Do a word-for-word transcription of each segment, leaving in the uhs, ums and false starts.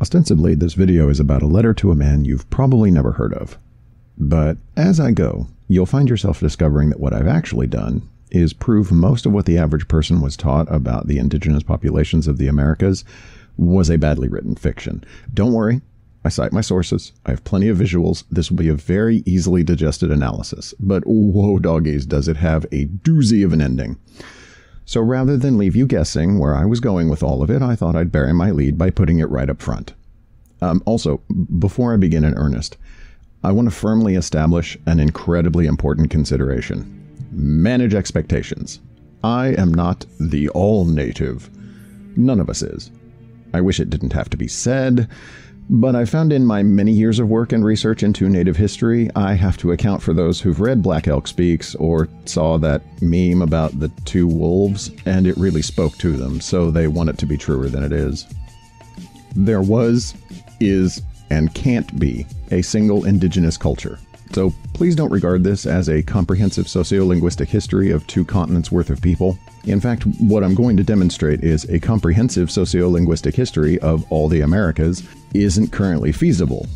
Ostensibly, this video is about a letter to a man you've probably never heard of. But as I go, you'll find yourself discovering that what I've actually done is prove most of what the average person was taught about the indigenous populations of the Americas was a badly written fiction. Don't worry, I cite my sources, I have plenty of visuals, this will be a very easily digested analysis, but whoa doggies does it have a doozy of an ending. So rather than leave you guessing where I was going with all of it, I thought I'd bury my lead by putting it right up front. Um, also, before I begin in earnest, I want to firmly establish an incredibly important consideration. Manage expectations. I am not the all-native. None of us is. I wish it didn't have to be said, but I found in my many years of work and research into Native history, I have to account for those who've read Black Elk Speaks or saw that meme about the two wolves, and it really spoke to them, so they want it to be truer than it is. There was, is, and can't be a single indigenous culture. So please don't regard this as a comprehensive sociolinguistic history of two continents worth of people. In fact, what I'm going to demonstrate is a comprehensive sociolinguistic history of all the Americas isn't currently feasible,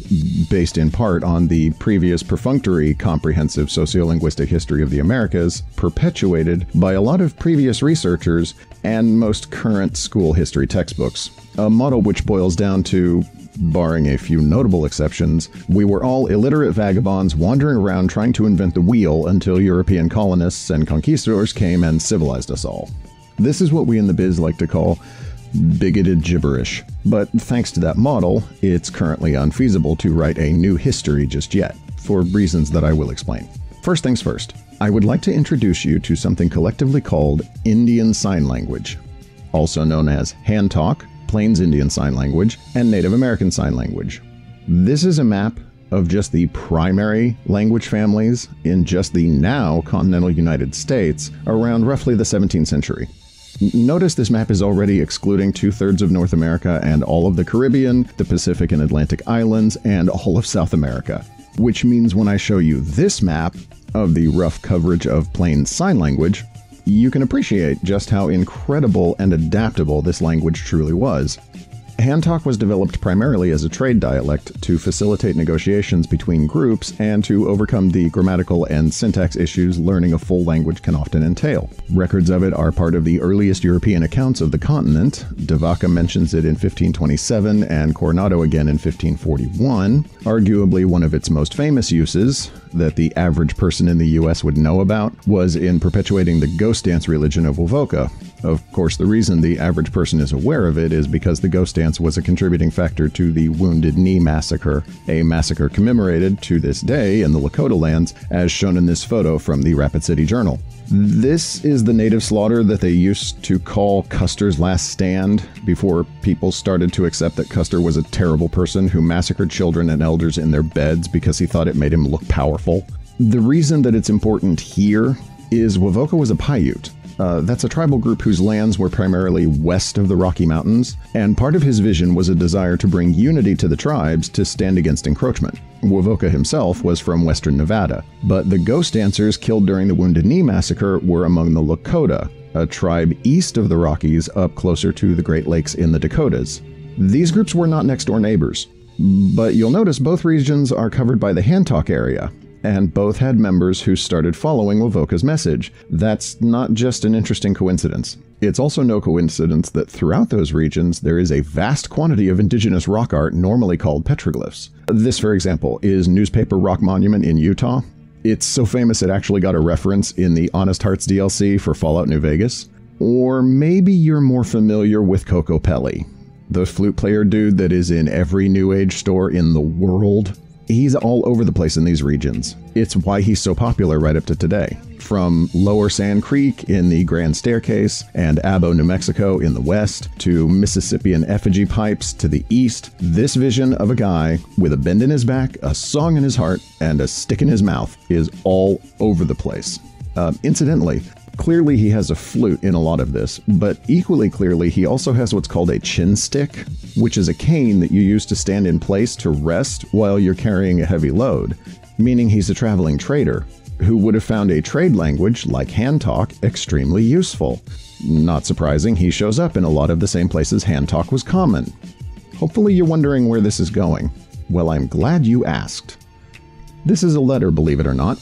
based in part on the previous perfunctory comprehensive sociolinguistic history of the Americas perpetuated by a lot of previous researchers and most current school history textbooks, a model which boils down to, barring a few notable exceptions, we were all illiterate vagabonds wandering around trying to invent the wheel until European colonists and conquistadors came and civilized us all. This is what we in the biz like to call bigoted gibberish, but thanks to that model, it's currently unfeasible to write a new history just yet, for reasons that I will explain. First things first, I would like to introduce you to something collectively called Indian Sign Language, also known as Hand Talk, Plains Indian Sign Language, and Native American Sign Language. This is a map of just the primary language families in just the now continental United States around roughly the seventeenth century. Notice this map is already excluding two-thirds of North America and all of the Caribbean, the Pacific and Atlantic Islands, and all of South America, which means when I show you this map of the rough coverage of Plains Sign Language, you can appreciate just how incredible and adaptable this language truly was. Hand Talk was developed primarily as a trade dialect to facilitate negotiations between groups and to overcome the grammatical and syntax issues learning a full language can often entail. Records of it are part of the earliest European accounts of the continent. Davaca mentions it in fifteen twenty-seven and Coronado again in fifteen forty-one, arguably one of its most famous uses that the average person in the U S would know about was in perpetuating the ghost dance religion of Wovoka. Of course, the reason the average person is aware of it is because the ghost dance was a contributing factor to the Wounded Knee Massacre, a massacre commemorated to this day in the Lakota lands, as shown in this photo from the Rapid City Journal. This is the native slaughter that they used to call Custer's Last Stand before people started to accept that Custer was a terrible person who massacred children and elders in their beds because he thought it made him look powerful. The reason that it's important here is Wovoka was a Paiute. Uh, that's a tribal group whose lands were primarily west of the Rocky Mountains, and part of his vision was a desire to bring unity to the tribes to stand against encroachment. Wovoka himself was from western Nevada, but the ghost dancers killed during the Wounded Knee Massacre were among the Lakota, a tribe east of the Rockies up closer to the Great Lakes in the Dakotas. These groups were not next-door neighbors, but you'll notice both regions are covered by the Hand Talk area, and both had members who started following Wovoka's message. That's not just an interesting coincidence. It's also no coincidence that throughout those regions there is a vast quantity of indigenous rock art normally called petroglyphs. This, for example, is Newspaper Rock Monument in Utah. It's so famous it actually got a reference in the Honest Hearts D L C for Fallout New Vegas. Or maybe you're more familiar with Kokopelli, the flute player dude that is in every New Age store in the world. He's all over the place in these regions. It's why he's so popular right up to today. From Lower Sand Creek in the Grand Staircase and Abajo, New Mexico in the west, to Mississippian effigy pipes to the east, this vision of a guy with a bend in his back, a song in his heart, and a stick in his mouth is all over the place. Uh, incidentally, clearly he has a flute in a lot of this, but equally clearly he also has what's called a chin stick, which is a cane that you use to stand in place to rest while you're carrying a heavy load, meaning he's a traveling trader who would have found a trade language like Hand Talk extremely useful. Not surprising, he shows up in a lot of the same places Hand Talk was common. Hopefully you're wondering where this is going. Well, I'm glad you asked. This is a letter, believe it or not.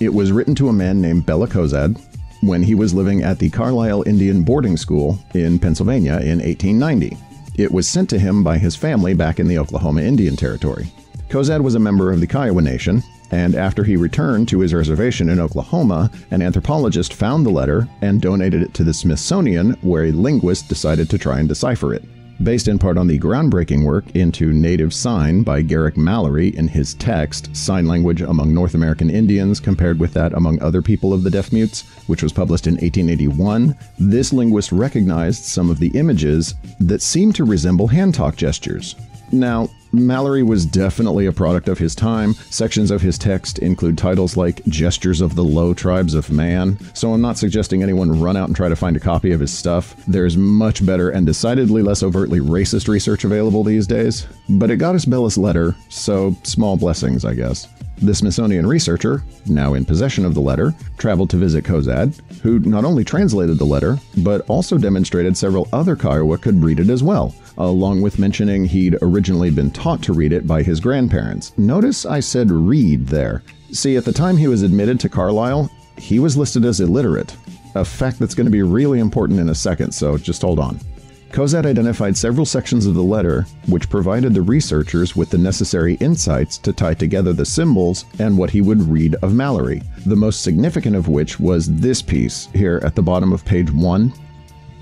It was written to a man named Bella Cozad when he was living at the Carlisle Indian Boarding School in Pennsylvania in eighteen ninety. It was sent to him by his family back in the Oklahoma Indian Territory. Cozad was a member of the Kiowa Nation, and after he returned to his reservation in Oklahoma, an anthropologist found the letter and donated it to the Smithsonian, where a linguist decided to try and decipher it. Based in part on the groundbreaking work into Native Sign by Garrick Mallory in his text, Sign Language Among North American Indians Compared with That Among Other People of the Deaf Mutes, which was published in eighteen eighty-one, this linguist recognized some of the images that seemed to resemble hand-talk gestures. Now, Mallory was definitely a product of his time. Sections of his text include titles like Gestures of the Low Tribes of Man, so I'm not suggesting anyone run out and try to find a copy of his stuff. There's much better and decidedly less overtly racist research available these days, but it got us Bella's letter, so small blessings, I guess. The Smithsonian researcher, now in possession of the letter, traveled to visit Cozad, who not only translated the letter, but also demonstrated several other Kiowa could read it as well, along with mentioning he'd originally been taught to read it by his grandparents. Notice I said read there. See, at the time he was admitted to Carlisle, he was listed as illiterate, a fact that's going to be really important in a second, so just hold on. Cozad identified several sections of the letter, which provided the researchers with the necessary insights to tie together the symbols and what he would read of Mallory, the most significant of which was this piece here at the bottom of page one.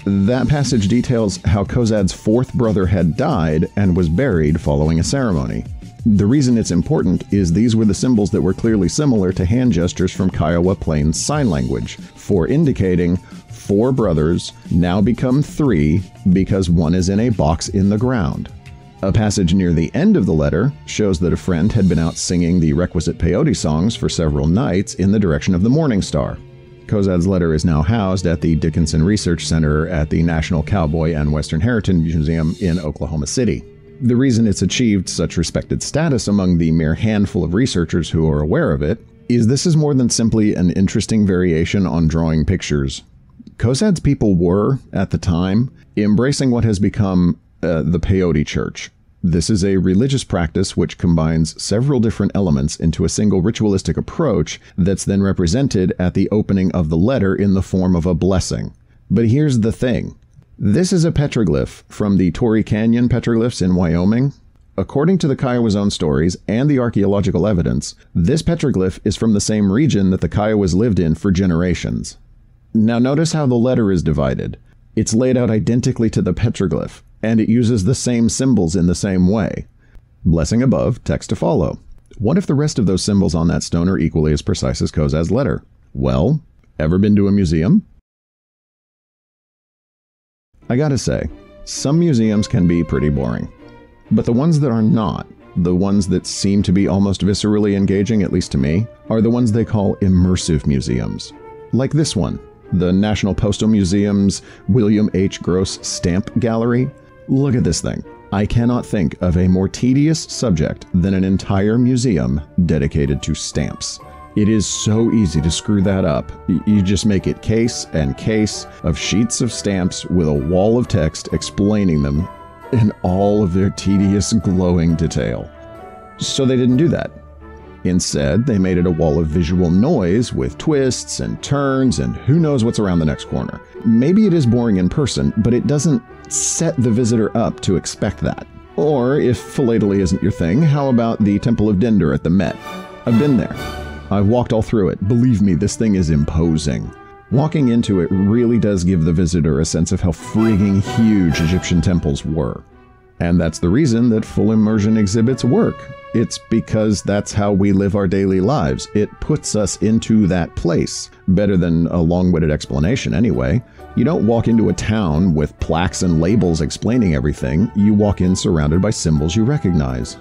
That passage details how Cozad's fourth brother had died and was buried following a ceremony. The reason it's important is these were the symbols that were clearly similar to hand gestures from Kiowa Plains Sign Language, for indicating four brothers now become three because one is in a box in the ground. A passage near the end of the letter shows that a friend had been out singing the requisite Paiute songs for several nights in the direction of the morning star. Cozad's letter is now housed at the Dickinson Research Center at the National Cowboy and Western Heritage Museum in Oklahoma City. The reason it's achieved such respected status among the mere handful of researchers who are aware of it is this is more than simply an interesting variation on drawing pictures. Cozad's people were, at the time, embracing what has become uh, the Paiute Church. This is a religious practice which combines several different elements into a single ritualistic approach that's then represented at the opening of the letter in the form of a blessing. But here's the thing. This is a petroglyph from the Tory Canyon petroglyphs in Wyoming. According to the Kiowa's own stories and the archaeological evidence, this petroglyph is from the same region that the Kiowas lived in for generations. Now notice how the letter is divided. It's laid out identically to the petroglyph, and it uses the same symbols in the same way. Blessing above, text to follow. What if the rest of those symbols on that stone are equally as precise as Cozad's letter? Well, ever been to a museum? I gotta say, some museums can be pretty boring. But the ones that are not, the ones that seem to be almost viscerally engaging, at least to me, are the ones they call immersive museums. Like this one, the National Postal Museum's William H. Gross Stamp Gallery. Look at this thing. I cannot think of a more tedious subject than an entire museum dedicated to stamps. It is so easy to screw that up. You just make it case and case of sheets of stamps with a wall of text explaining them in all of their tedious, glowing detail. So they didn't do that. Instead, they made it a wall of visual noise with twists and turns and who knows what's around the next corner. Maybe it is boring in person, but it doesn't set the visitor up to expect that. Or, if philately isn't your thing, how about the Temple of Dender at the Met? I've been there. I've walked all through it. Believe me, this thing is imposing. Walking into it really does give the visitor a sense of how frigging huge Egyptian temples were. And that's the reason that full immersion exhibits work. It's because that's how we live our daily lives. It puts us into that place. Better than a long-winded explanation anyway. You don't walk into a town with plaques and labels explaining everything. You walk in surrounded by symbols you recognize.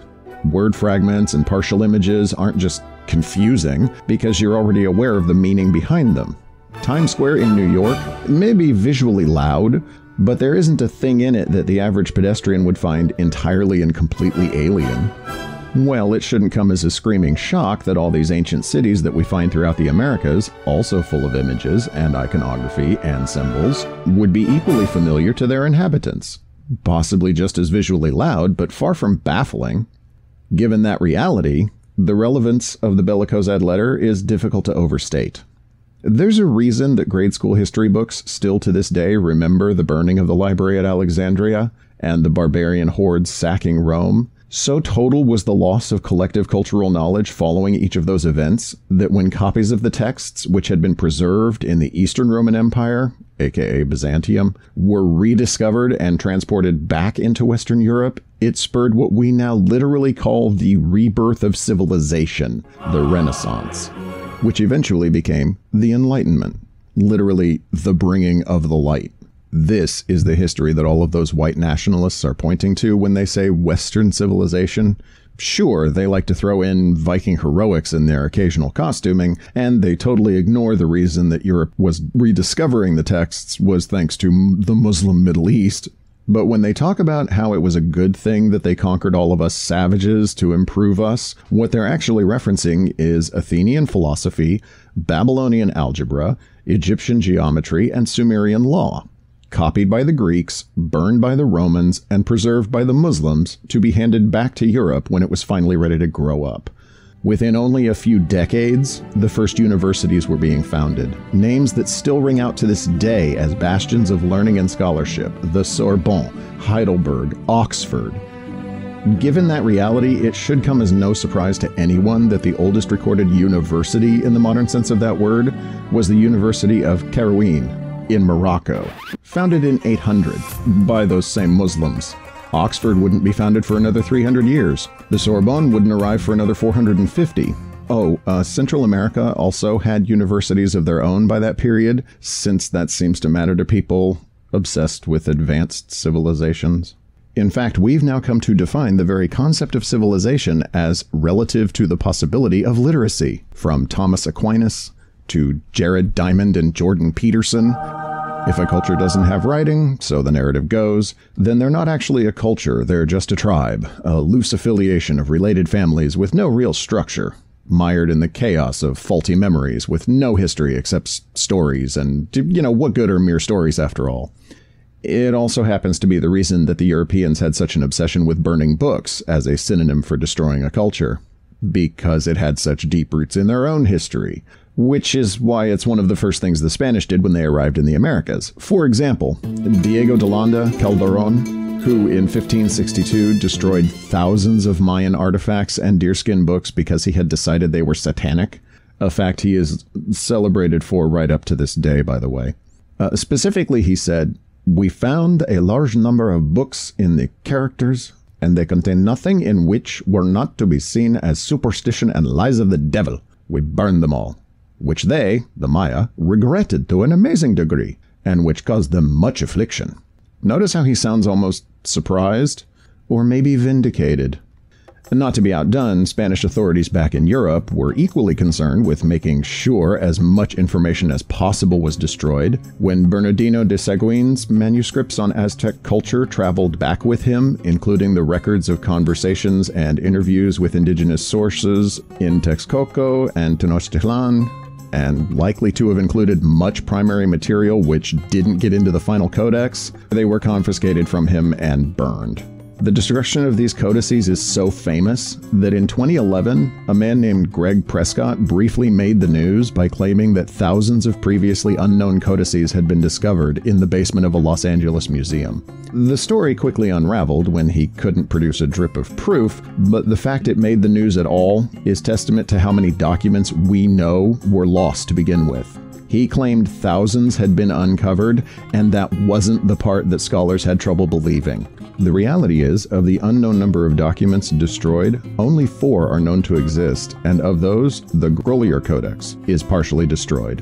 Word fragments and partial images aren't just confusing because you're already aware of the meaning behind them. Times Square in New York may be visually loud, but there isn't a thing in it that the average pedestrian would find entirely and completely alien. Well, it shouldn't come as a screaming shock that all these ancient cities that we find throughout the Americas, also full of images and iconography and symbols, would be equally familiar to their inhabitants. possibly just as visually loud, but far from baffling. Given that reality, the relevance of the Bella Cozad letter is difficult to overstate. There's a reason that grade school history books still to this day remember the burning of the library at Alexandria and the barbarian hordes sacking Rome. So total was the loss of collective cultural knowledge following each of those events that when copies of the texts which had been preserved in the Eastern Roman Empire, aka Byzantium, were rediscovered and transported back into Western Europe, it spurred what we now literally call the rebirth of civilization, the Renaissance, which eventually became the Enlightenment, literally the bringing of the light. This is the history that all of those white nationalists are pointing to when they say Western civilization. Sure, they like to throw in Viking heroics in their occasional costuming, and they totally ignore the reason that Europe was rediscovering the texts was thanks to the Muslim Middle East. But when they talk about how it was a good thing that they conquered all of us savages to improve us, what they're actually referencing is Athenian philosophy, Babylonian algebra, Egyptian geometry, and Sumerian law, copied by the Greeks, burned by the Romans, and preserved by the Muslims to be handed back to Europe when it was finally ready to grow up. Within only a few decades, the first universities were being founded, names that still ring out to this day as bastions of learning and scholarship, the Sorbonne, Heidelberg, Oxford. Given that reality, it should come as no surprise to anyone that the oldest recorded university in the modern sense of that word was the University of Al Qarawiyyin in Morocco, founded in eight hundred by those same Muslims. Oxford wouldn't be founded for another three hundred years. The Sorbonne wouldn't arrive for another four hundred fifty. Oh, uh, Central America also had universities of their own by that period, since that seems to matter to people obsessed with advanced civilizations. In fact, we've now come to define the very concept of civilization as relative to the possibility of literacy, from Thomas Aquinas to Jared Diamond and Jordan Peterson. If a culture doesn't have writing, so the narrative goes, then they're not actually a culture, they're just a tribe, a loose affiliation of related families with no real structure, mired in the chaos of faulty memories with no history except stories, and, you know, what good are mere stories after all? It also happens to be the reason that the Europeans had such an obsession with burning books as a synonym for destroying a culture, because it had such deep roots in their own history. Which is why it's one of the first things the Spanish did when they arrived in the Americas. For example, Diego de Landa Calderon, who in fifteen sixty-two destroyed thousands of Mayan artifacts and deerskin books because he had decided they were satanic, a fact he is celebrated for right up to this day, by the way. Uh, specifically, he said, "We found a large number of books in the characters, and they contain nothing in which were not to be seen as superstition and lies of the devil. We burned them all," which they, the Maya, regretted to an amazing degree, and which caused them much affliction. Notice how he sounds almost surprised, or maybe vindicated. And not to be outdone, Spanish authorities back in Europe were equally concerned with making sure as much information as possible was destroyed. When Bernardino de Seguin's manuscripts on Aztec culture traveled back with him, including the records of conversations and interviews with indigenous sources in Texcoco and Tenochtitlan, and likely to have included much primary material which didn't get into the final codex, they were confiscated from him and burned. The destruction of these codices is so famous that in twenty eleven, a man named Greg Prescott briefly made the news by claiming that thousands of previously unknown codices had been discovered in the basement of a Los Angeles museum. The story quickly unraveled when he couldn't produce a drip of proof, but the fact it made the news at all is testament to how many documents we know were lost to begin with. He claimed thousands had been uncovered, and that wasn't the part that scholars had trouble believing. The reality is, of the unknown number of documents destroyed, only four are known to exist, and of those, the Grolier Codex is partially destroyed.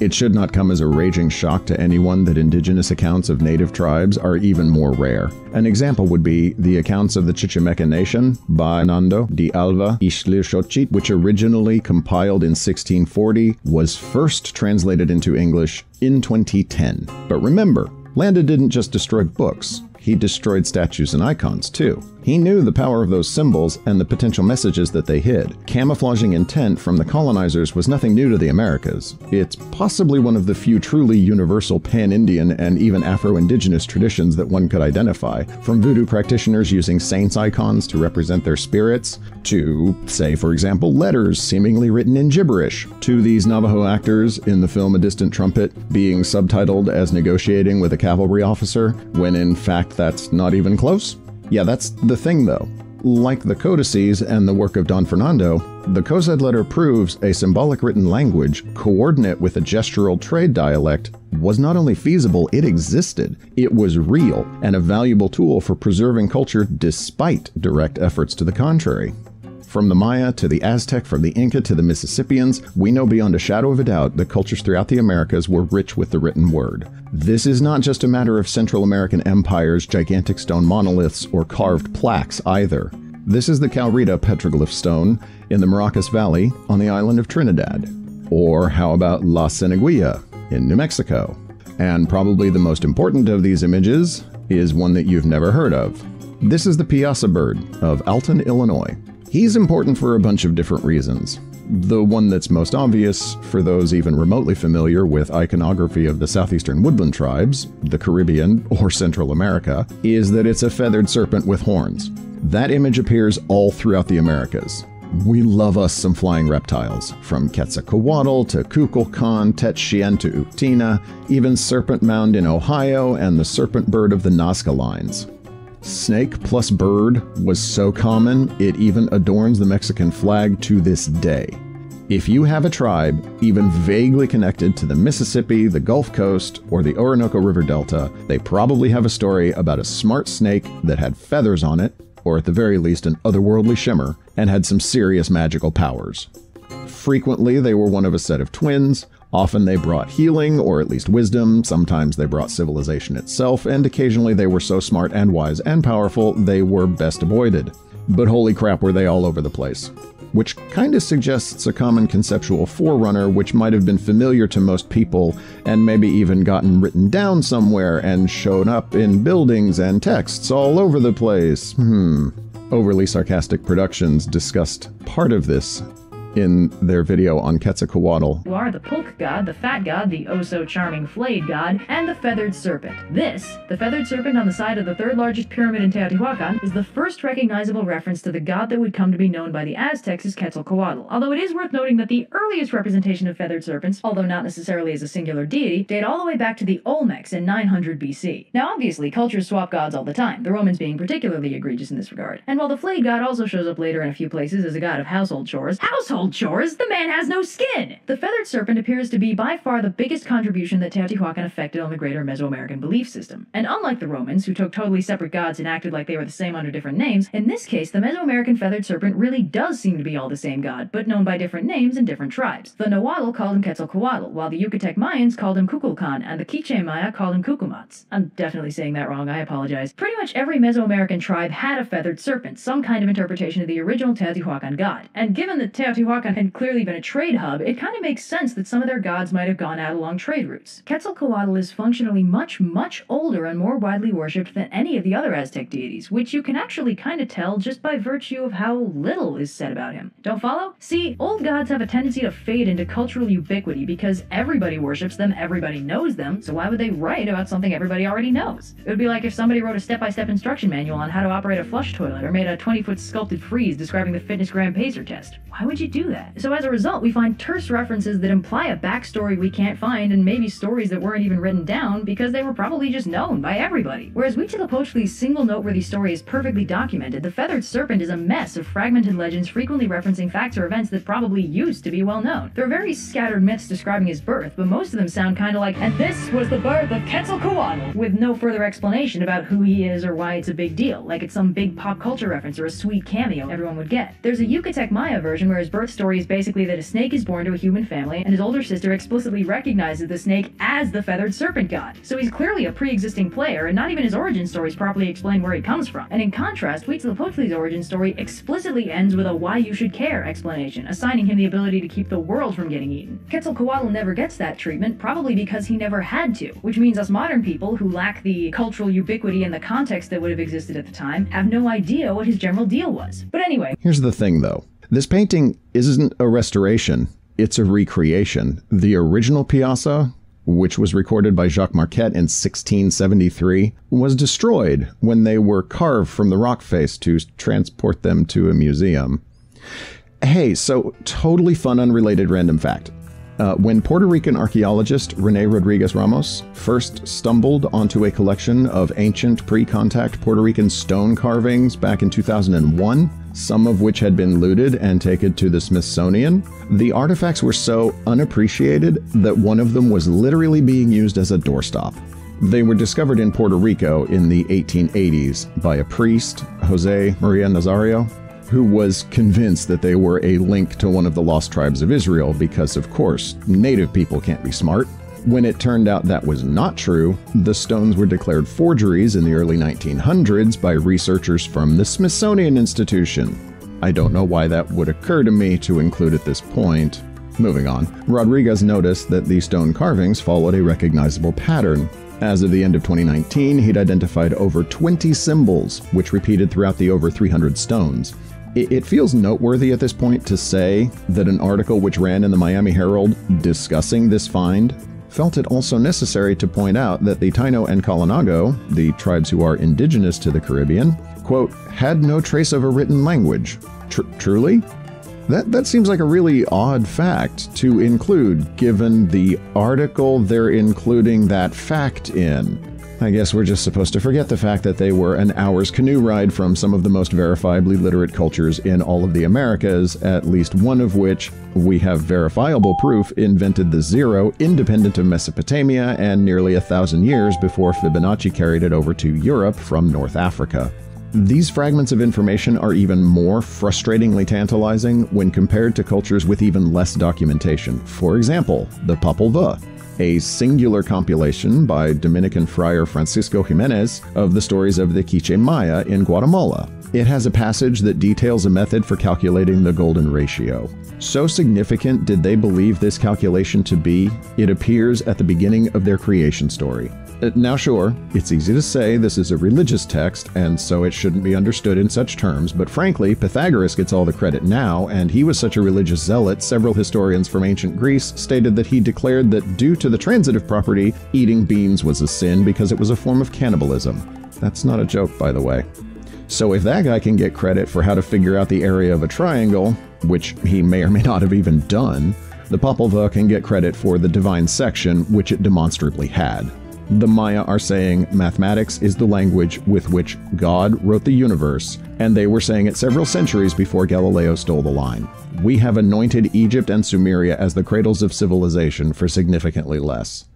It should not come as a raging shock to anyone that indigenous accounts of native tribes are even more rare. An example would be the accounts of the Chichimeca Nation by Hernando de Alva Ixtlilxochitl, which originally compiled in sixteen forty, was first translated into English in twenty ten. But remember, Landa didn't just destroy books. he destroyed statues and icons too. He knew the power of those symbols and the potential messages that they hid. Camouflaging intent from the colonizers was nothing new to the Americas. It's possibly one of the few truly universal pan-Indian and even Afro-Indigenous traditions that one could identify, from voodoo practitioners using saints' icons to represent their spirits, to, say for example, letters seemingly written in gibberish, to these Navajo actors in the film A Distant Trumpet being subtitled as negotiating with a cavalry officer, when in fact that's not even close. Yeah, that's the thing though. Like the codices and the work of Don Fernando, the Cozad letter proves a symbolic written language, coordinate with a gestural trade dialect, was not only feasible, it existed. It was real and a valuable tool for preserving culture despite direct efforts to the contrary. From the Maya to the Aztec, from the Inca to the Mississippians, we know beyond a shadow of a doubt that cultures throughout the Americas were rich with the written word. This is not just a matter of Central American empires, gigantic stone monoliths, or carved plaques either. This is the Calrita petroglyph stone in the Maracas Valley on the island of Trinidad. Or how about La Cinaguilla in New Mexico? And probably the most important of these images is one that you've never heard of. This is the Piazza bird of Alton, Illinois. He's important for a bunch of different reasons. The one that's most obvious, for those even remotely familiar with iconography of the southeastern woodland tribes, the Caribbean, or Central America, is that it's a feathered serpent with horns. That image appears all throughout the Americas. We love us some flying reptiles, from Quetzalcoatl to Kukulkan, Tetsien to Uctina, even Serpent Mound in Ohio, and the serpent bird of the Nazca lines. Snake plus bird was so common, it even adorns the Mexican flag to this day. If you have a tribe even vaguely connected to the Mississippi, the Gulf Coast, or the Orinoco River Delta, they probably have a story about a smart snake that had feathers on it, or at the very least an otherworldly shimmer, and had some serious magical powers. Frequently, they were one of a set of twins. Often they brought healing, or at least wisdom, sometimes they brought civilization itself, and occasionally they were so smart and wise and powerful they were best avoided. But holy crap, were they all over the place. Which kinda suggests a common conceptual forerunner which might have been familiar to most people, and maybe even gotten written down somewhere and shown up in buildings and texts all over the place. Hmm. Overly Sarcastic Productions discussed part of this in their video on Quetzalcoatl. You are the Pulque god, the fat god, the oh-so-charming flayed god, and the feathered serpent. This, the feathered serpent on the side of the third largest pyramid in Teotihuacan, is the first recognizable reference to the god that would come to be known by the Aztecs as Quetzalcoatl, although it is worth noting that the earliest representation of feathered serpents, although not necessarily as a singular deity, date all the way back to the Olmecs in nine hundred B C. Now obviously, cultures swap gods all the time, the Romans being particularly egregious in this regard. And while the flayed god also shows up later in a few places as a god of household chores, household chores, the man has no skin! The feathered serpent appears to be by far the biggest contribution that Teotihuacan effected on the greater Mesoamerican belief system. And unlike the Romans, who took totally separate gods and acted like they were the same under different names, in this case, the Mesoamerican feathered serpent really does seem to be all the same god, but known by different names in different tribes. The Nahuatl called him Quetzalcoatl, while the Yucatec Mayans called him Kukulkan, and the Quiche Maya called him Cucumatz. I'm definitely saying that wrong, I apologize. Pretty much every Mesoamerican tribe had a feathered serpent, some kind of interpretation of the original Teotihuacan god. And given that Teotihuacan had clearly been a trade hub, it kind of makes sense that some of their gods might have gone out along trade routes. Quetzalcoatl is functionally much, much older and more widely worshipped than any of the other Aztec deities, which you can actually kind of tell just by virtue of how little is said about him. Don't follow? See, old gods have a tendency to fade into cultural ubiquity because everybody worships them, everybody knows them, so why would they write about something everybody already knows? It would be like if somebody wrote a step-by-step instruction manual on how to operate a flush toilet or made a twenty-foot sculpted frieze describing the fitness gram pacer test. Why would you do that? So as a result, we find terse references that imply a backstory we can't find and maybe stories that weren't even written down because they were probably just known by everybody. Whereas Huitzilopochtli's single noteworthy story is perfectly documented, the feathered serpent is a mess of fragmented legends frequently referencing facts or events that probably used to be well known. There are very scattered myths describing his birth, but most of them sound kind of like, and this was the birth of Quetzalcoatl, with no further explanation about who he is or why it's a big deal, like it's some big pop culture reference or a sweet cameo everyone would get. There's a Yucatec Maya version where his birth story is basically that a snake is born to a human family, and his older sister explicitly recognizes the snake as the feathered serpent god. So he's clearly a pre-existing player, and not even his origin story is properly explained where he comes from. And in contrast, Huitzilopochtli's origin story explicitly ends with a why you should care explanation, assigning him the ability to keep the world from getting eaten. Quetzalcoatl never gets that treatment, probably because he never had to, which means us modern people, who lack the cultural ubiquity and the context that would have existed at the time, have no idea what his general deal was. But anyway. Here's the thing, though. This painting isn't a restoration, it's a recreation. The original Piazza, which was recorded by Jacques Marquette in sixteen seventy-three, was destroyed when they were carved from the rock face to transport them to a museum. Hey, so totally fun, unrelated random fact. Uh, when Puerto Rican archaeologist Rene Rodriguez Ramos first stumbled onto a collection of ancient pre-contact Puerto Rican stone carvings back in two thousand one, some of which had been looted and taken to the Smithsonian, the artifacts were so unappreciated that one of them was literally being used as a doorstop. They were discovered in Puerto Rico in the eighteen eighties by a priest, Jose Maria Nazario, who was convinced that they were a link to one of the lost tribes of Israel because, of course, native people can't be smart. When it turned out that was not true, the stones were declared forgeries in the early nineteen hundreds by researchers from the Smithsonian Institution. I don't know why that would occur to me to include at this point. Moving on, Rodriguez noticed that the stone carvings followed a recognizable pattern. As of the end of twenty nineteen, he'd identified over twenty symbols, which repeated throughout the over three hundred stones. It feels noteworthy at this point to say that an article which ran in the Miami Herald discussing this find felt it also necessary to point out that the Taino and Kalinago, the tribes who are indigenous to the Caribbean, quote, had no trace of a written language. Tr truly? That, that seems like a really odd fact to include, given the article they're including that fact in. I guess we're just supposed to forget the fact that they were an hour's canoe ride from some of the most verifiably literate cultures in all of the Americas, at least one of which, we have verifiable proof, invented the zero independent of Mesopotamia and nearly a thousand years before Fibonacci carried it over to Europe from North Africa. These fragments of information are even more frustratingly tantalizing when compared to cultures with even less documentation. For example, the Popol Vuh, a singular compilation by Dominican friar Francisco Jimenez of the stories of the Quiche Maya in Guatemala. It has a passage that details a method for calculating the golden ratio. So significant did they believe this calculation to be, it appears at the beginning of their creation story. Now sure, it's easy to say this is a religious text, and so it shouldn't be understood in such terms, but frankly, Pythagoras gets all the credit now, and he was such a religious zealot, several historians from ancient Greece stated that he declared that due to the transitive property, eating beans was a sin because it was a form of cannibalism. That's not a joke, by the way. So if that guy can get credit for how to figure out the area of a triangle, which he may or may not have even done, the Popol Vuh can get credit for the divine section, which it demonstrably had. The Maya are saying mathematics is the language with which God wrote the universe, and they were saying it several centuries before Galileo stole the line. We have anointed Egypt and Sumeria as the cradles of civilization for significantly less.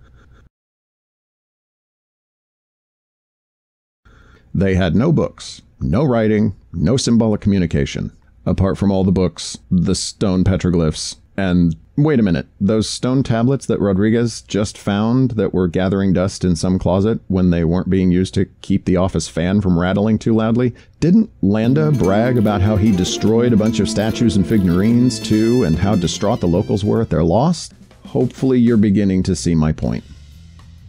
They had no books, no writing, no symbolic communication, apart from all the books, the stone petroglyphs, and wait a minute, those stone tablets that Rodriguez just found that were gathering dust in some closet when they weren't being used to keep the office fan from rattling too loudly, didn't Landa brag about how he destroyed a bunch of statues and figurines too, and how distraught the locals were at their loss? Hopefully you're beginning to see my point.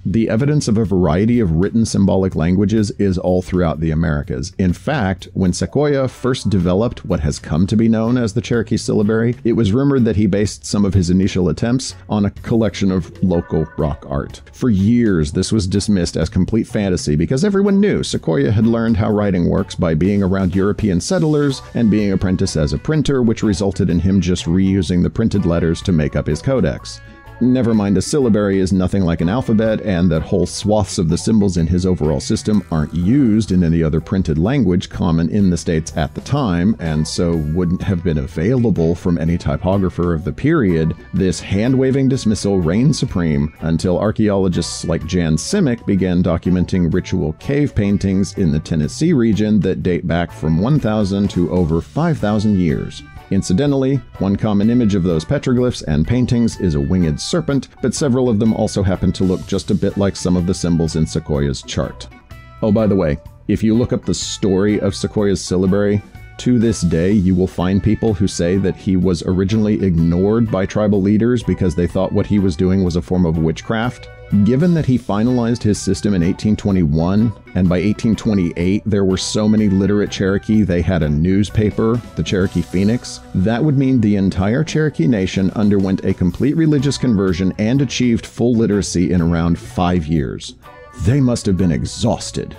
The evidence of a variety of written symbolic languages is all throughout the Americas. In fact, when Sequoyah first developed what has come to be known as the Cherokee syllabary, it was rumored that he based some of his initial attempts on a collection of local rock art. For years, this was dismissed as complete fantasy because everyone knew Sequoyah had learned how writing works by being around European settlers and being apprenticed as a printer, which resulted in him just reusing the printed letters to make up his codex. Never mind, a syllabary is nothing like an alphabet, and that whole swaths of the symbols in his overall system aren't used in any other printed language common in the States at the time, and so wouldn't have been available from any typographer of the period. This hand-waving dismissal reigned supreme until archaeologists like Jan Simic began documenting ritual cave paintings in the Tennessee region that date back from one thousand to over five thousand years. Incidentally, one common image of those petroglyphs and paintings is a winged serpent, but several of them also happen to look just a bit like some of the symbols in Sequoyah's chart. Oh, by the way, if you look up the story of Sequoyah's syllabary, to this day you will find people who say that he was originally ignored by tribal leaders because they thought what he was doing was a form of witchcraft. Given that he finalized his system in eighteen twenty-one, and by eighteen twenty-eight there were so many literate Cherokee they had a newspaper, the Cherokee Phoenix, that would mean the entire Cherokee nation underwent a complete religious conversion and achieved full literacy in around five years. They must have been exhausted.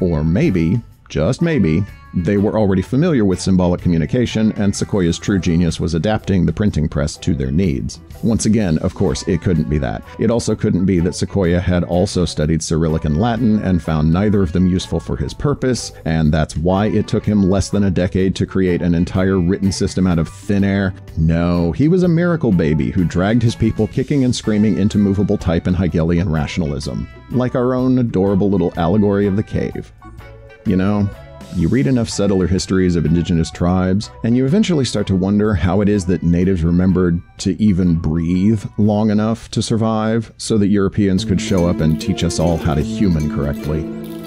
Or maybe, just maybe, they were already familiar with symbolic communication, and Sequoyah's true genius was adapting the printing press to their needs. Once again, of course, it couldn't be that. It also couldn't be that Sequoyah had also studied Cyrillic and Latin and found neither of them useful for his purpose, and that's why it took him less than a decade to create an entire written system out of thin air. No, he was a miracle baby who dragged his people kicking and screaming into movable type and Hegelian rationalism. Like our own adorable little allegory of the cave. You know, you read enough settler histories of indigenous tribes, and you eventually start to wonder how it is that natives remembered to even breathe long enough to survive, so that Europeans could show up and teach us all how to human correctly.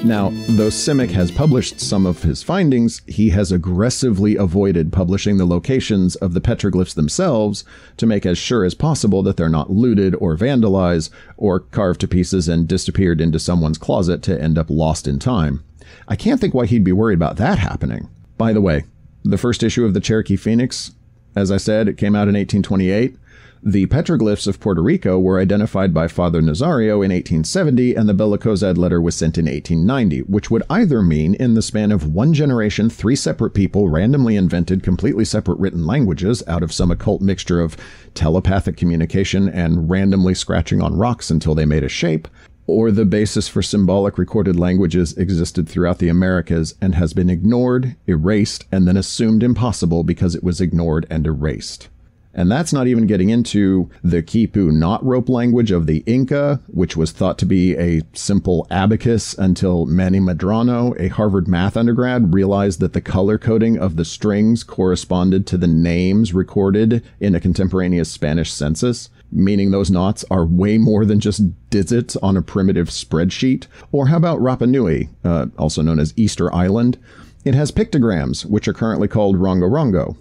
Now, though Simic has published some of his findings, he has aggressively avoided publishing the locations of the petroglyphs themselves to make as sure as possible that they're not looted or vandalized or carved to pieces and disappeared into someone's closet to end up lost in time. I can't think why he'd be worried about that happening. By the way, the first issue of the Cherokee Phoenix, as I said, it came out in eighteen twenty-eight. The petroglyphs of Puerto Rico were identified by Father Nazario in eighteen seventy, and the Bella Cozad letter was sent in eighteen ninety, which would either mean in the span of one generation three separate people randomly invented completely separate written languages out of some occult mixture of telepathic communication and randomly scratching on rocks until they made a shape, or the basis for symbolic recorded languages existed throughout the Americas and has been ignored, erased, and then assumed impossible because it was ignored and erased. And that's not even getting into the Quipu knot rope language of the Inca, which was thought to be a simple abacus until Manny Medrano, a Harvard math undergrad, realized that the color coding of the strings corresponded to the names recorded in a contemporaneous Spanish census, meaning those knots are way more than just digits on a primitive spreadsheet. Or how about Rapa Nui, uh, also known as Easter Island? It has pictograms, which are currently called rongorongo.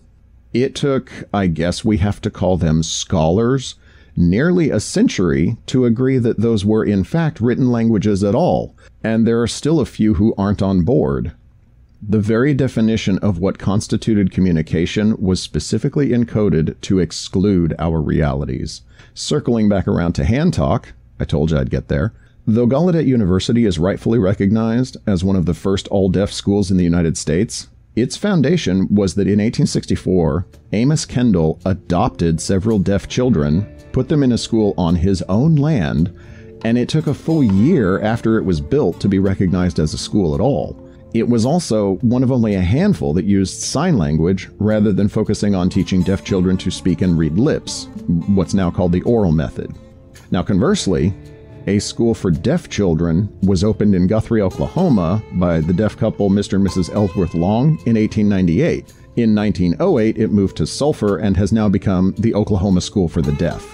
It took, I guess we have to call them scholars, nearly a century to agree that those were in fact written languages at all, and there are still a few who aren't on board. The very definition of what constituted communication was specifically encoded to exclude our realities. Circling back around to hand talk, I told you I'd get there. Though Gallaudet University is rightfully recognized as one of the first all-deaf schools in the United States, its foundation was that in eighteen sixty-four, Amos Kendall adopted several deaf children, put them in a school on his own land, and it took a full year after it was built to be recognized as a school at all. It was also one of only a handful that used sign language rather than focusing on teaching deaf children to speak and read lips, what's now called the oral method. Now conversely, a school for deaf children was opened in Guthrie, Oklahoma by the deaf couple Mister and Missus Ellsworth Long in eighteen ninety-eight. In nineteen oh eight, it moved to Sulphur and has now become the Oklahoma School for the Deaf.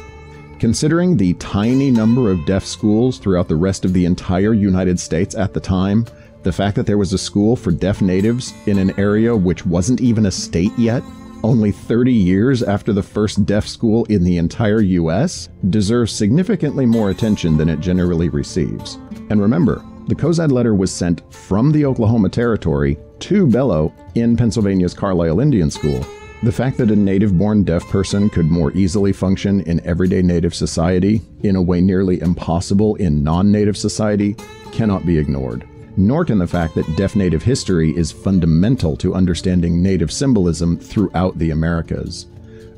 Considering the tiny number of deaf schools throughout the rest of the entire United States at the time, the fact that there was a school for deaf natives in an area which wasn't even a state yet, only thirty years after the first deaf school in the entire U S, deserves significantly more attention than it generally receives. And remember, the Cozad letter was sent from the Oklahoma Territory to Bello in Pennsylvania's Carlisle Indian School. The fact that a native-born deaf person could more easily function in everyday native society in a way nearly impossible in non-native society cannot be ignored. Nor can the fact that deaf native history is fundamental to understanding native symbolism throughout the Americas.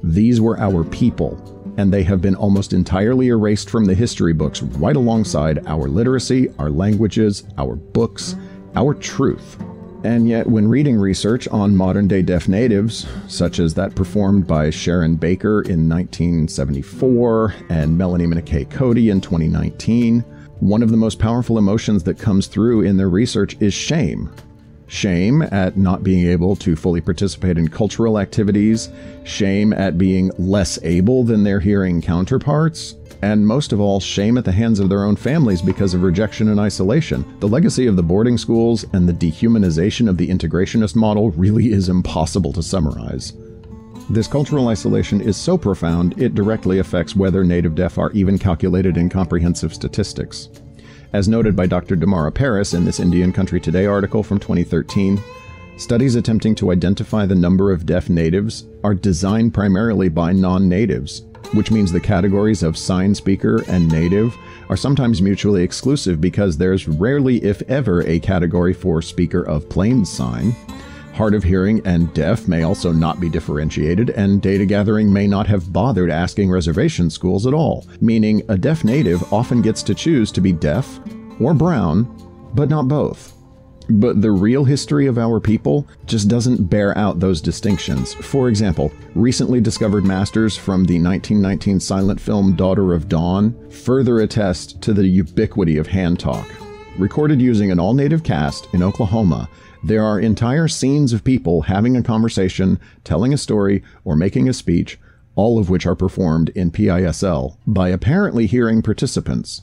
These were our people, and they have been almost entirely erased from the history books right alongside our literacy, our languages, our books, our truth. And yet, when reading research on modern-day deaf natives, such as that performed by Sharon Baker in nineteen seventy-four and Melanie McKay Cody in twenty nineteen, one of the most powerful emotions that comes through in their research is shame. shame at not being able to fully participate in cultural activities, shame at being less able than their hearing counterparts, and most of all, shame at the hands of their own families because of rejection and isolation. The legacy of the boarding schools and the dehumanization of the integrationist model really is impossible to summarize. This cultural isolation is so profound, it directly affects whether native deaf are even calculated in comprehensive statistics. As noted by Doctor Damara Paris in this Indian Country Today article from twenty thirteen, studies attempting to identify the number of deaf natives are designed primarily by non-natives, which means the categories of sign speaker and native are sometimes mutually exclusive because there's rarely, if ever, a category for speaker of plain sign. Hard of hearing and deaf may also not be differentiated, and data gathering may not have bothered asking reservation schools at all, meaning a deaf native often gets to choose to be deaf or brown, but not both. But the real history of our people just doesn't bear out those distinctions. For example, recently discovered masters from the nineteen nineteen silent film Daughter of Dawn further attest to the ubiquity of hand talk. Recorded using an all-native cast in Oklahoma, there are entire scenes of people having a conversation, telling a story, or making a speech, all of which are performed in P I S L by apparently hearing participants.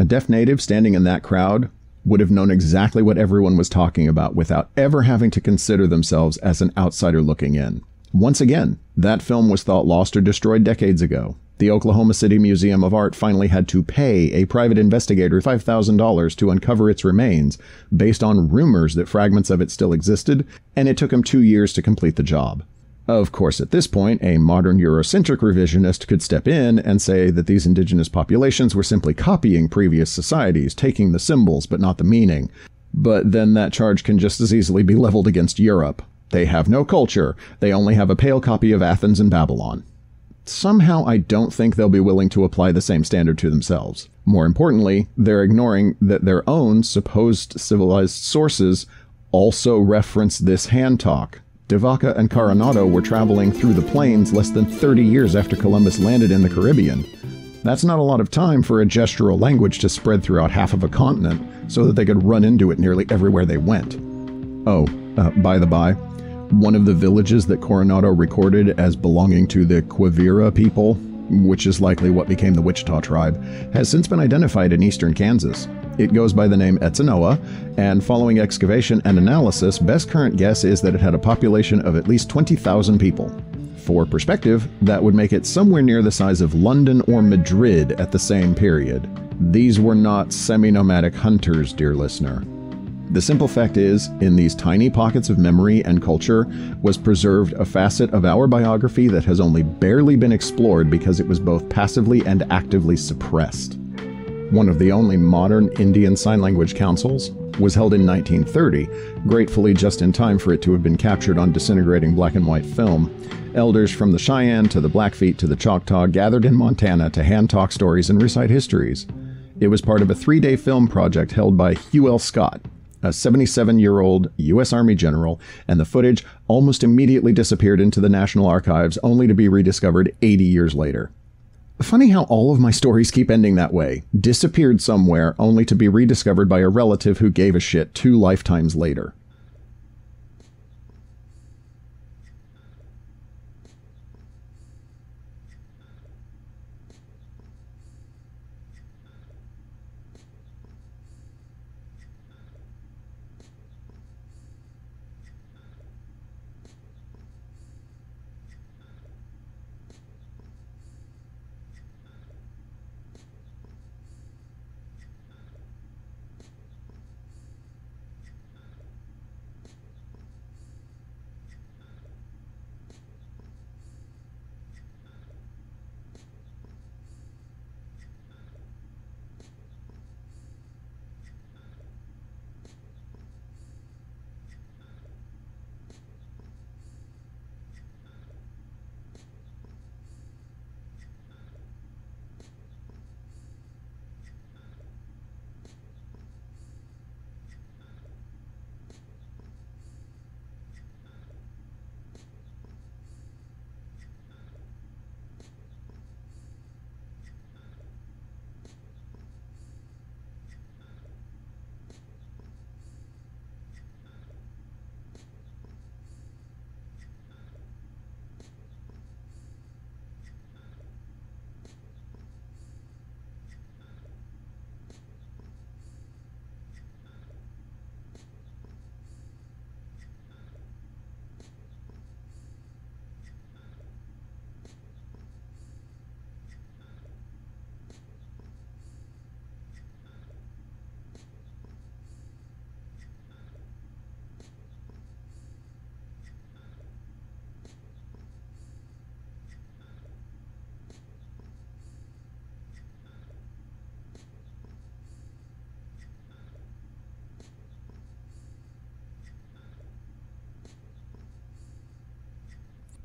A deaf native standing in that crowd would have known exactly what everyone was talking about without ever having to consider themselves as an outsider looking in. Once again, that film was thought lost or destroyed decades ago. The Oklahoma City Museum of Art finally had to pay a private investigator five thousand dollars to uncover its remains based on rumors that fragments of it still existed, and it took him two years to complete the job. Of course, at this point, a modern Eurocentric revisionist could step in and say that these indigenous populations were simply copying previous societies, taking the symbols but not the meaning. But then that charge can just as easily be leveled against Europe. They have no culture. They only have a pale copy of Athens and Babylon. Somehow, I don't think they'll be willing to apply the same standard to themselves. More importantly, they're ignoring that their own supposed civilized sources also reference this hand talk. De Vaca and Coronado were traveling through the plains less than thirty years after Columbus landed in the Caribbean. That's not a lot of time for a gestural language to spread throughout half of a continent so that they could run into it nearly everywhere they went. Oh, uh, by the by, one of the villages that Coronado recorded as belonging to the Quivira people, which is likely what became the Wichita tribe, has since been identified in eastern Kansas. It goes by the name Etzanoa, and following excavation and analysis, best current guess is that it had a population of at least twenty thousand people. For perspective, that would make it somewhere near the size of London or Madrid at the same period. These were not semi-nomadic hunters, dear listener. The simple fact is, in these tiny pockets of memory and culture was preserved a facet of our biography that has only barely been explored because it was both passively and actively suppressed. one of the only modern Indian Sign Language councils, was held in nineteen thirty, gratefully just in time for it to have been captured on disintegrating black and white film. Elders from the Cheyenne to the Blackfeet to the Choctaw gathered in Montana to hand-talk stories and recite histories. It was part of a three-day film project held by Hugh L. Scott, a seventy-seven-year-old U S Army general, and the footage almost immediately disappeared into the National Archives, only to be rediscovered eighty years later. Funny how all of my stories keep ending that way. Disappeared somewhere, only to be rediscovered by a relative who gave a shit two lifetimes later.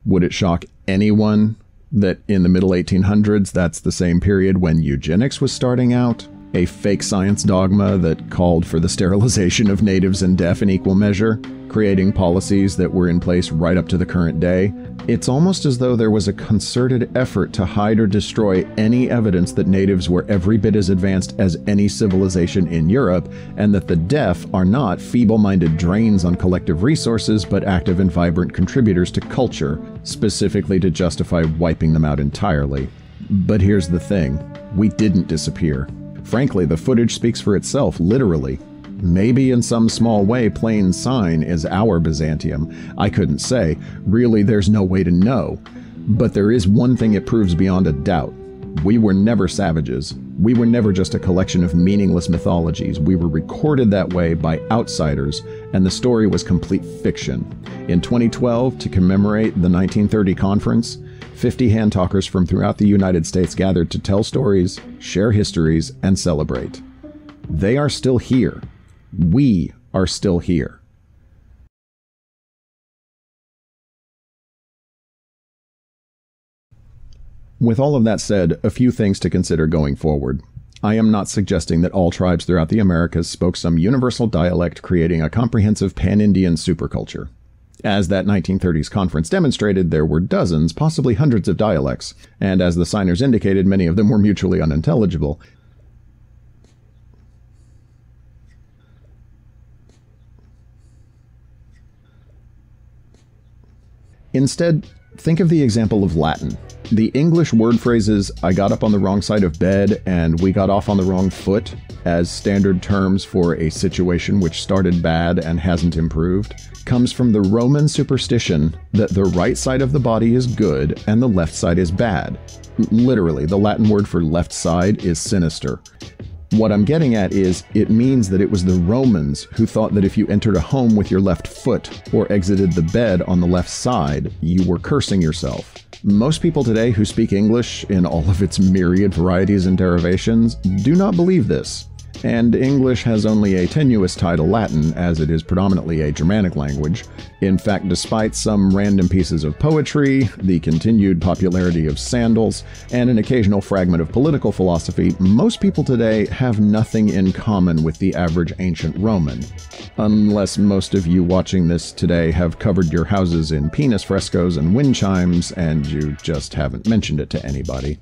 Would it shock anyone that in the middle eighteen hundreds, that's the same period when eugenics was starting out, a fake science dogma that called for the sterilization of natives and deaf in equal measure, creating policies that were in place right up to the current day? It's almost as though there was a concerted effort to hide or destroy any evidence that natives were every bit as advanced as any civilization in Europe, and that the deaf are not feeble-minded drains on collective resources, but active and vibrant contributors to culture, specifically to justify wiping them out entirely. But here's the thing. We didn't disappear. Frankly, the footage speaks for itself, literally. Maybe in some small way, plain sign is our Byzantium. I couldn't say. Really, there's no way to know. But there is one thing it proves beyond a doubt. We were never savages. We were never just a collection of meaningless mythologies. We were recorded that way by outsiders, and the story was complete fiction. In twenty twelve, to commemorate the nineteen thirty conference, fifty hand-talkers from throughout the United States gathered to tell stories, share histories, and celebrate. They are still here. We are still here. With all of that said, a few things to consider going forward. I am not suggesting that all tribes throughout the Americas spoke some universal dialect, creating a comprehensive pan-Indian superculture. As that nineteen thirties conference demonstrated, there were dozens, possibly hundreds of dialects, and as the signers indicated, many of them were mutually unintelligible. Instead, think of the example of Latin. The English word phrases, I got up on the wrong side of bed and we got off on the wrong foot, as standard terms for a situation which started bad and hasn't improved, comes from the Roman superstition that the right side of the body is good and the left side is bad. Literally, the Latin word for left side is sinister. What I'm getting at is, it means that it was the Romans who thought that if you entered a home with your left foot or exited the bed on the left side, you were cursing yourself. Most people today who speak English in all of its myriad varieties and derivations do not believe this, and English has only a tenuous tie to Latin, as it is predominantly a Germanic language. In fact, despite some random pieces of poetry, the continued popularity of sandals, and an occasional fragment of political philosophy, most people today have nothing in common with the average ancient Roman. Unless most of you watching this today have covered your houses in penis frescoes and wind chimes, and you just haven't mentioned it to anybody.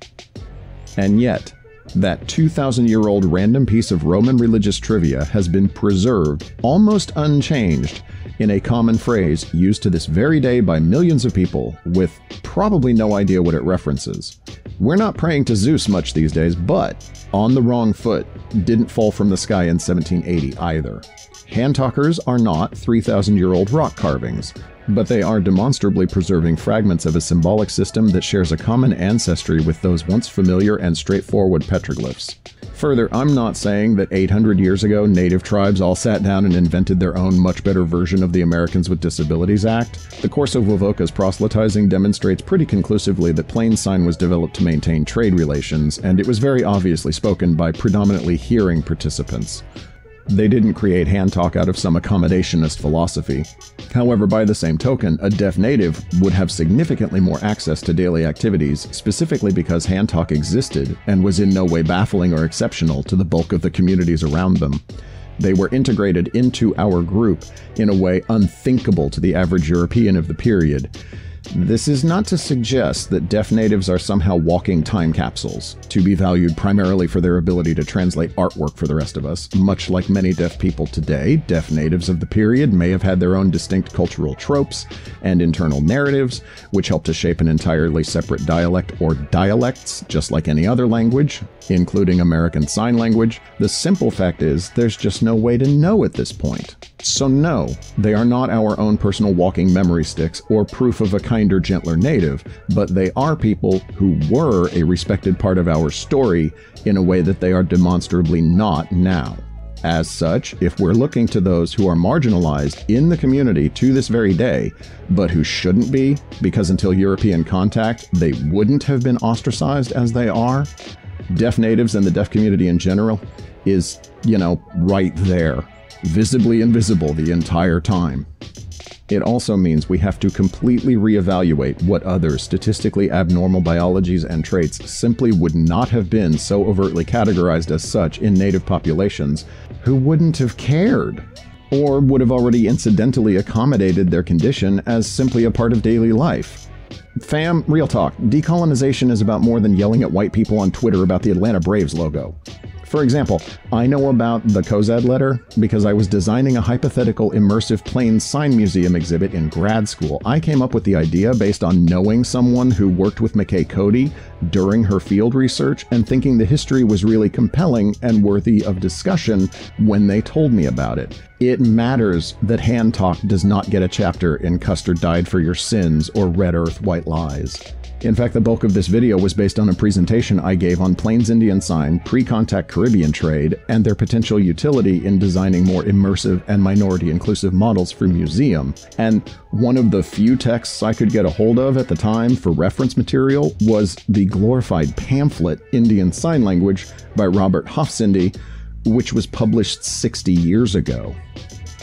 And yet, that two thousand year old random piece of Roman religious trivia has been preserved, almost unchanged, in a common phrase used to this very day by millions of people, with probably no idea what it references. We're not praying to Zeus much these days, but on the wrong foot didn't fall from the sky in seventeen eighty either. Hantakers are not three thousand year old rock carvings, but they are demonstrably preserving fragments of a symbolic system that shares a common ancestry with those once familiar and straightforward petroglyphs. Further, I'm not saying that eight hundred years ago native tribes all sat down and invented their own much better version of the Americans with Disabilities Act. The course of Wovoka's proselytizing demonstrates pretty conclusively that plain sign was developed to maintain trade relations, and it was very obviously spoken by predominantly hearing participants. They didn't create hand talk out of some accommodationist philosophy. However, by the same token, a deaf native would have significantly more access to daily activities, specifically because hand talk existed and was in no way baffling or exceptional to the bulk of the communities around them. They were integrated into our group in a way unthinkable to the average European of the period. This is not to suggest that deaf natives are somehow walking time capsules, to be valued primarily for their ability to translate artwork for the rest of us. Much like many deaf people today, deaf natives of the period may have had their own distinct cultural tropes and internal narratives, which helped to shape an entirely separate dialect or dialects, just like any other language, including American Sign Language. The simple fact is, there's just no way to know at this point. So no, they are not our own personal walking memory sticks or proof of a kinder, gentler native, but they are people who were a respected part of our story in a way that they are demonstrably not now. As such, if we're looking to those who are marginalized in the community to this very day, but who shouldn't be, because until European contact, they wouldn't have been ostracized as they are, deaf natives and the deaf community in general is, you know, right there. Visibly invisible the entire time. It also means we have to completely reevaluate what other statistically abnormal biologies and traits simply would not have been so overtly categorized as such in native populations who wouldn't have cared, or would have already incidentally accommodated their condition as simply a part of daily life. Fam, real talk, decolonization is about more than yelling at white people on Twitter about the Atlanta Braves logo. For example, I know about the Cozad letter because I was designing a hypothetical immersive plain sign museum exhibit in grad school. I came up with the idea based on knowing someone who worked with McKay Cody during her field research and thinking the history was really compelling and worthy of discussion when they told me about it. It matters that hand talk does not get a chapter in Custer Died for Your Sins or Red Earth, White Lies. In fact, the bulk of this video was based on a presentation I gave on Plains Indian Sign, pre-contact Caribbean trade, and their potential utility in designing more immersive and minority-inclusive models for museum. And one of the few texts I could get a hold of at the time for reference material was the glorified pamphlet Indian Sign Language by Robert Hofsinde, which was published sixty years ago.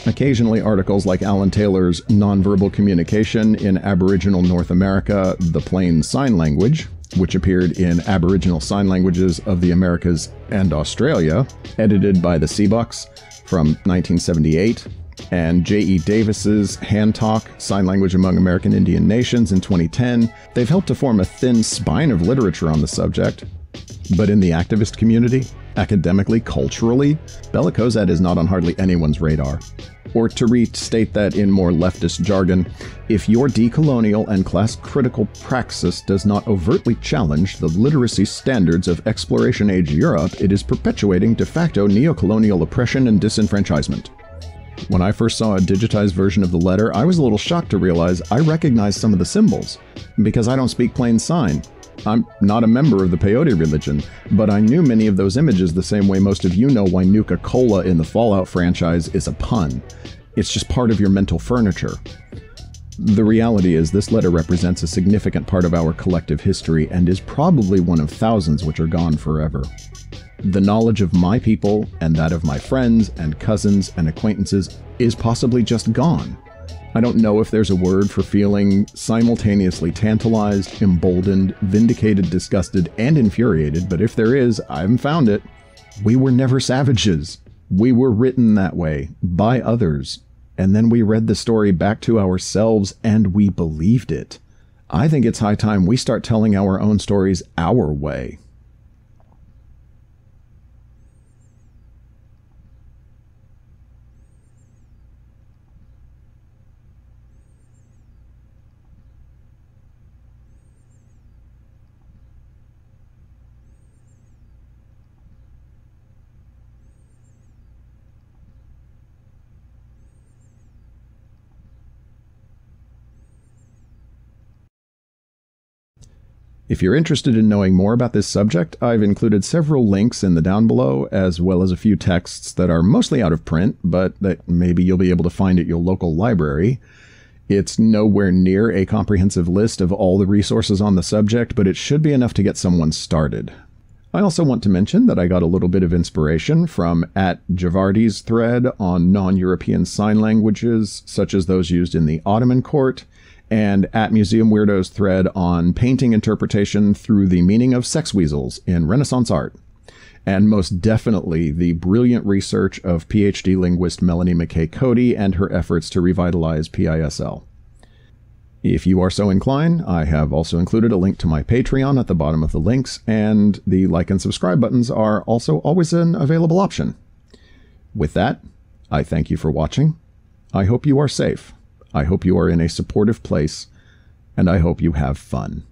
Occasionally, articles like Alan Taylor's Nonverbal Communication in Aboriginal North America, The Plain Sign Language, which appeared in Aboriginal Sign Languages of the Americas and Australia, edited by the Seabucks from nineteen seventy-eight, and J E Davis's Hand Talk, Sign Language Among American Indian Nations in twenty ten, they've helped to form a thin spine of literature on the subject. But in the activist community, academically, culturally, Bella Cozad is not on hardly anyone's radar. Or to restate that in more leftist jargon, if your decolonial and class-critical praxis does not overtly challenge the literacy standards of exploration-age Europe, it is perpetuating de facto neocolonial oppression and disenfranchisement. When I first saw a digitized version of the letter, I was a little shocked to realize I recognized some of the symbols, because I don't speak plain sign. I'm not a member of the Paiute religion, but I knew many of those images the same way most of you know why Nuka-Cola in the Fallout franchise is a pun. It's just part of your mental furniture. The reality is this letter represents a significant part of our collective history and is probably one of thousands which are gone forever. The knowledge of my people and that of my friends and cousins and acquaintances is possibly just gone. I don't know if there's a word for feeling simultaneously tantalized, emboldened, vindicated, disgusted, and infuriated, but if there is, I've found it. We were never savages. We were written that way, by others, and then we read the story back to ourselves and we believed it. I think it's high time we start telling our own stories our way. If you're interested in knowing more about this subject, I've included several links in the down below, as well as a few texts that are mostly out of print, but that maybe you'll be able to find at your local library. It's nowhere near a comprehensive list of all the resources on the subject, but it should be enough to get someone started. I also want to mention that I got a little bit of inspiration from at Javardi's thread on non-European sign languages, such as those used in the Ottoman court, and at Museum Weirdo's thread on painting interpretation through the meaning of sex weasels in Renaissance art. And most definitely the brilliant research of PhD linguist Melanie McKay Cody and her efforts to revitalize P I S L. If you are so inclined, I have also included a link to my Patreon at the bottom of the links, and the like and subscribe buttons are also always an available option. With that, I thank you for watching. I hope you are safe. I hope you are in a supportive place, and I hope you have fun.